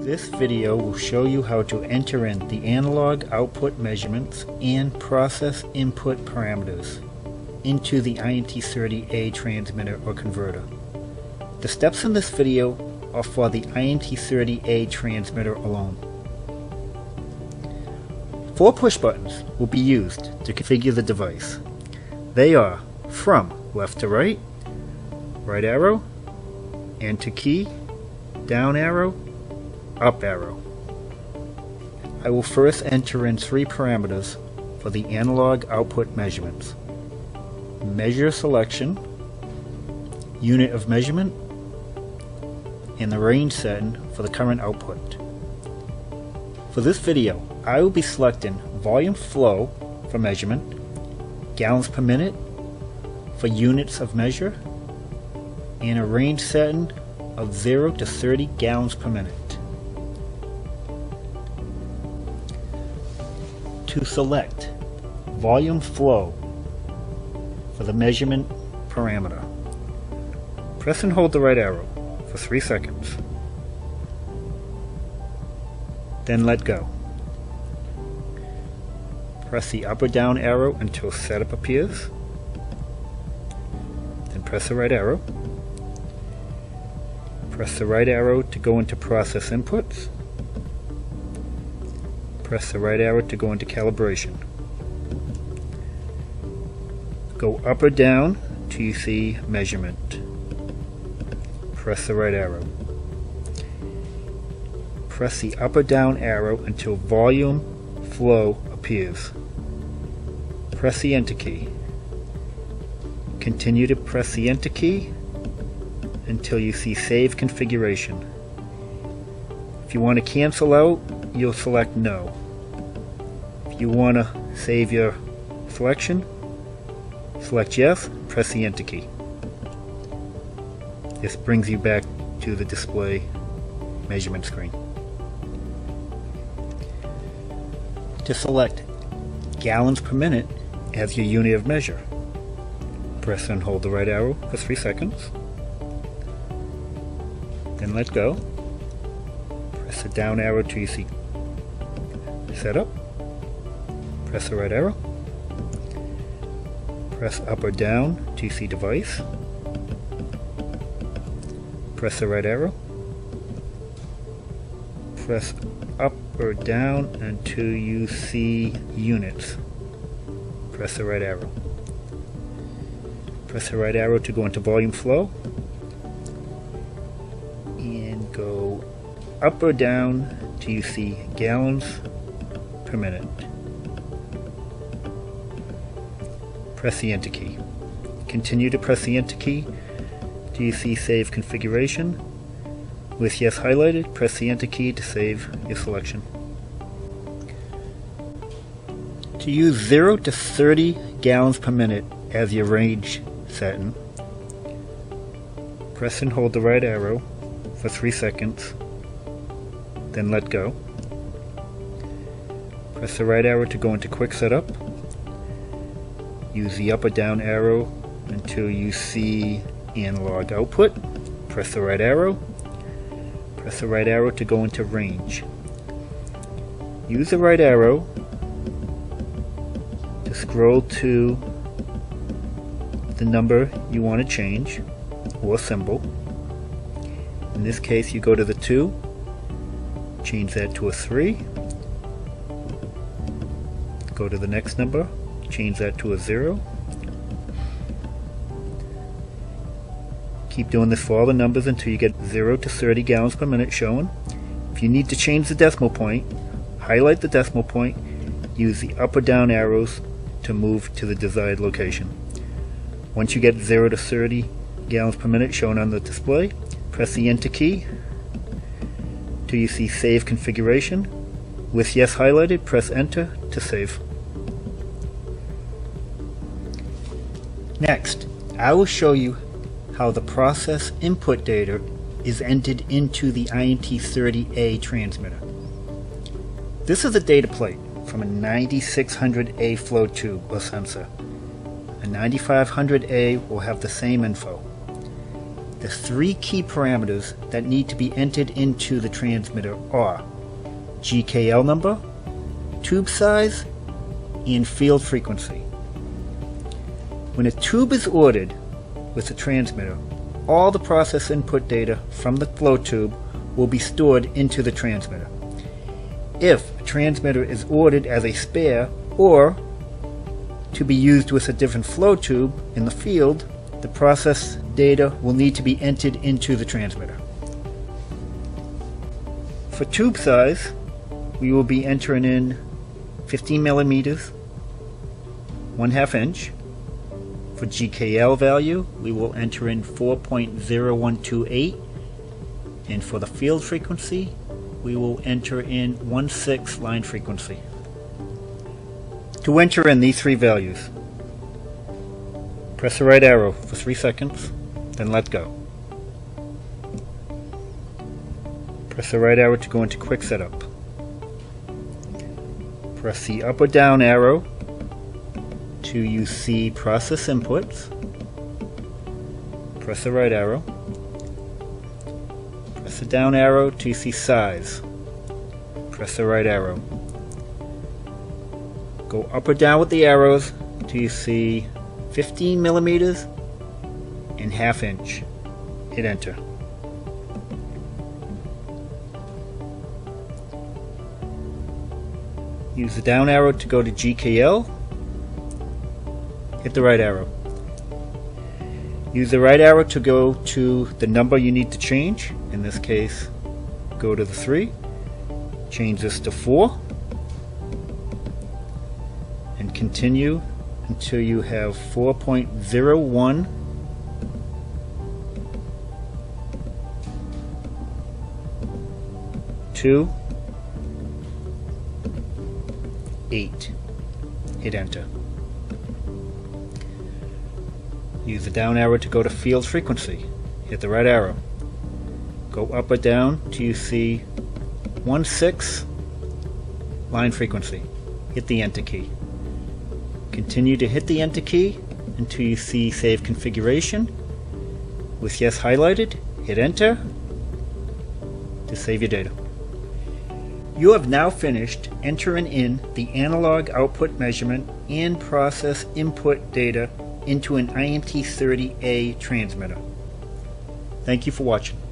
This video will show you how to enter in the analog output measurements and process input parameters into the IMT30A transmitter or converter. The steps in this video are for the IMT30A transmitter alone. 4 push buttons will be used to configure the device. They are from left to right, right arrow, enter key, down arrow, up arrow. I will first enter in 3 parameters for the analog output measurements: measure selection, unit of measurement, and the range setting for the current output. For this video, I will be selecting volume flow for measurement, gallons per minute for units of measure, and a range setting of 0 to 30 gallons per minute. To select volume flow for the measurement parameter, press and hold the right arrow for 3 seconds, then let go. Press the up or down arrow until setup appears, then press the right arrow. Press the right arrow to go into process inputs. Press the right arrow to go into calibration. Go up or down till you see measurement. Press the right arrow. Press the up or down arrow until volume flow appears. Press the enter key. Continue to press the enter key until you see save configuration. If you want to cancel out, you'll select no. If you want to save your selection, select yes, press the enter key. This brings you back to the display measurement screen. To select gallons per minute as your unit of measure, press and hold the right arrow for 3 seconds, then let go. Press the down arrow till you see setup. Press the right arrow. Press up or down till you see device. Press the right arrow. Press up or down until you see units. Press the right arrow. Press the right arrow to go into volume flow. And go up or down till you see gallons per minute. Press the enter key. Continue to press the enter key till you see save configuration. With yes highlighted, press the enter key to save your selection. To use 0 to 30 gallons per minute as your range setting, press and hold the right arrow for 3 seconds, then let go. Press the right arrow to go into quick setup. Use the up or down arrow until you see analog output. Press the right arrow. Press the right arrow to go into range. Use the right arrow to scroll to the number you want to change or symbol. In this case, you go to the 2. Change that to a 3. Go to the next number, change that to a 0. Keep doing this for all the numbers until you get 0 to 30 gallons per minute showing. If you need to change the decimal point, highlight the decimal point, use the up or down arrows to move to the desired location. Once you get 0 to 30 gallons per minute shown on the display, press the enter key till you see save configuration. With yes highlighted, press enter to save. Next, I will show you how the process input data is entered into the IMT30A transmitter. This is a data plate from a 9600A flow tube or sensor. A 9500A will have the same info. The three key parameters that need to be entered into the transmitter are GKL number, tube size, and field frequency. When a tube is ordered with the transmitter, all the process input data from the flow tube will be stored into the transmitter. If a transmitter is ordered as a spare or to be used with a different flow tube in the field, the process data will need to be entered into the transmitter. For tube size, we will be entering in 15 millimeters, 1/2 inch. For GKL value, we will enter in 4.0128, and for the field frequency, we will enter in 1/6 line frequency. To enter in these three values, press the right arrow for 3 seconds, then let go. Press the right arrow to go into quick setup. Press the up or down arrow till you see process inputs. Press the right arrow. Press the down arrow till you see size. Press the right arrow. Go up or down with the arrows till you see 15 millimeters and 1/2 inch. Hit enter. Use the down arrow to go to GKL. Hit the right arrow. Use the right arrow to go to the number you need to change. In this case, go to the 3. Change this to 4. And continue until you have 4.01 2 8. Hit enter. Use the down arrow to go to field frequency. Hit the right arrow. Go up or down till you see 1/6 line frequency. Hit the enter key. Continue to hit the enter key until you see save configuration. With yes highlighted, hit enter to save your data. You have now finished entering in the analog output measurement and process input data into an IMT30A transmitter. Thank you for watching.